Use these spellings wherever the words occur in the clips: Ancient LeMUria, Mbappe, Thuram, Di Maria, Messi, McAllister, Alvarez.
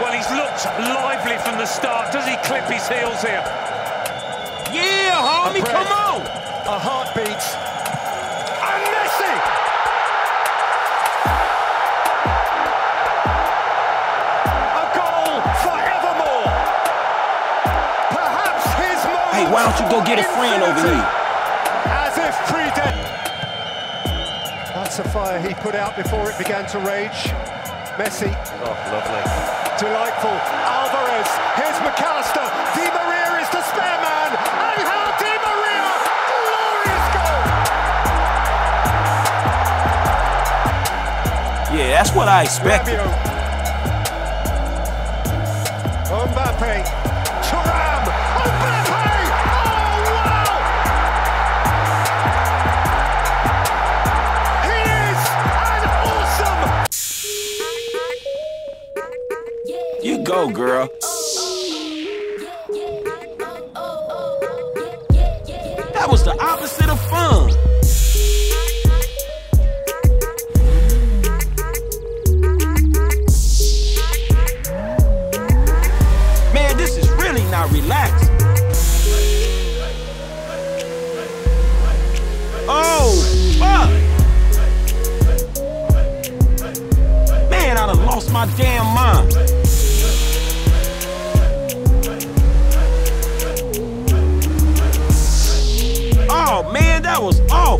Well, he's looked lively from the start. Does he clip his heels here? Yeah, Harmy, come on! A heartbeat. And Messi! A goal forevermore. Perhaps his moment. Hey, why don't you go get a friend over here? As if pre-dead. That's a fire he put out before it began to rage. Messi. Oh, lovely. Delightful. Alvarez. Here's McAllister. Di Maria is the spare man. And how Di Maria! Glorious goal! Yeah, that's what I expected. Mbappe. Thuram. Mbappe! You go, girl. That was the opposite of fun. Man, this is really not relaxing. Oh, fuck. Man, I'd have lost my damn mind. Oh, man, that was awful.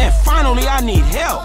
And finally, I need help.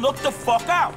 Look the fuck out!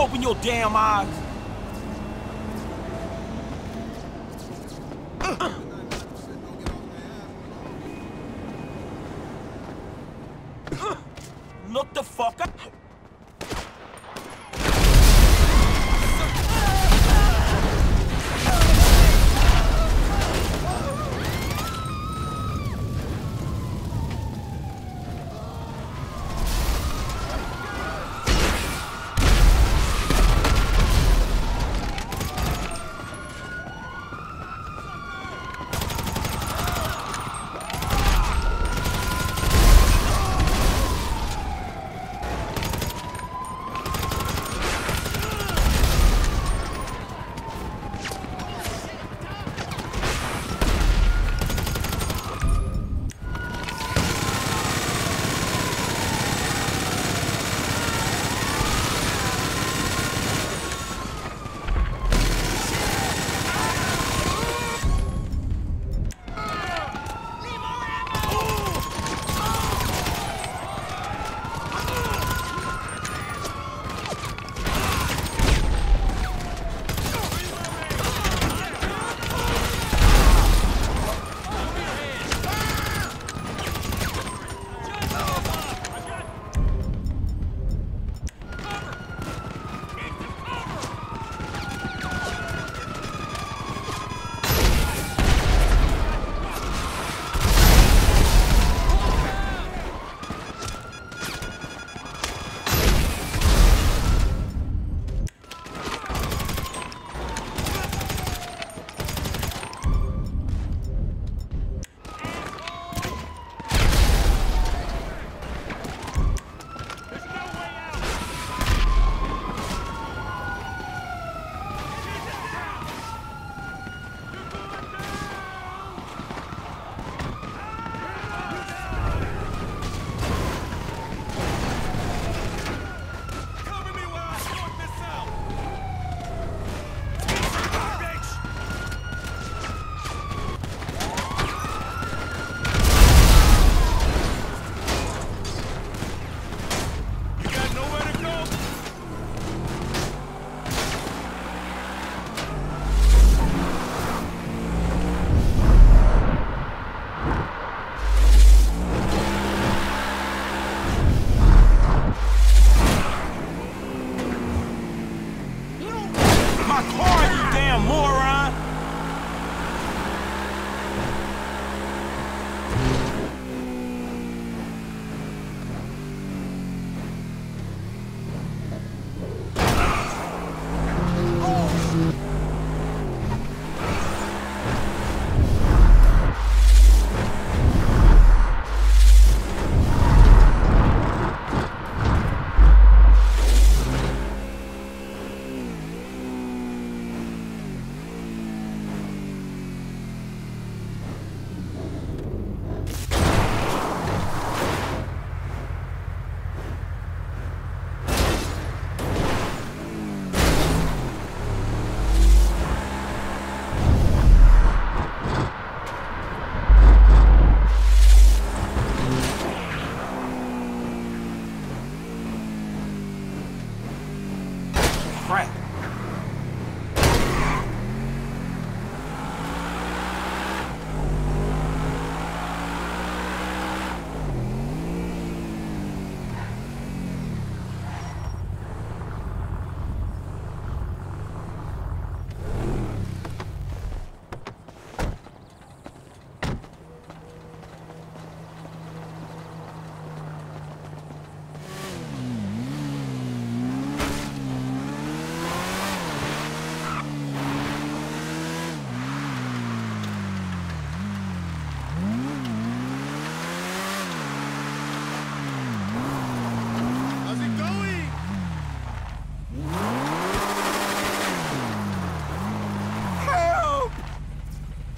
open your damn eyes. Look the fuck up.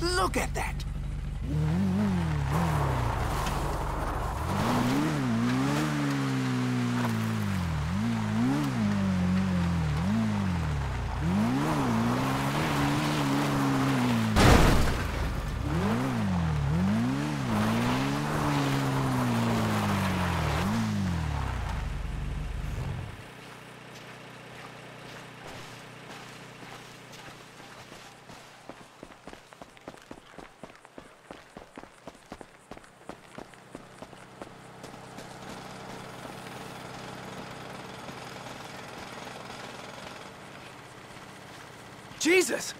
Look at that. Jesus!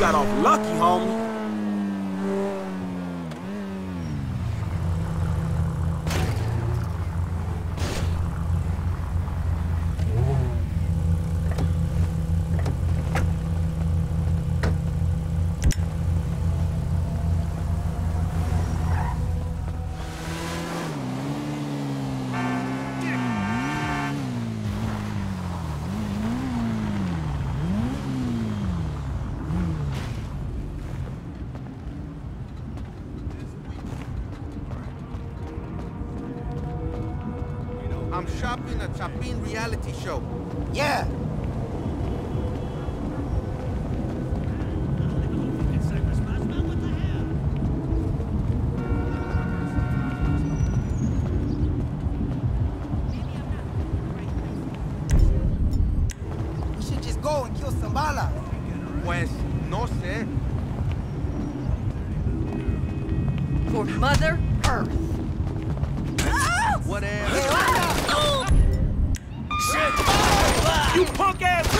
Got off lucky, homie. I'm shopping a Chapin reality show. Yeah! We should just go and kill some balas. Pues, no sé. For Mother Earth. Whatever. Shit! You punk ass!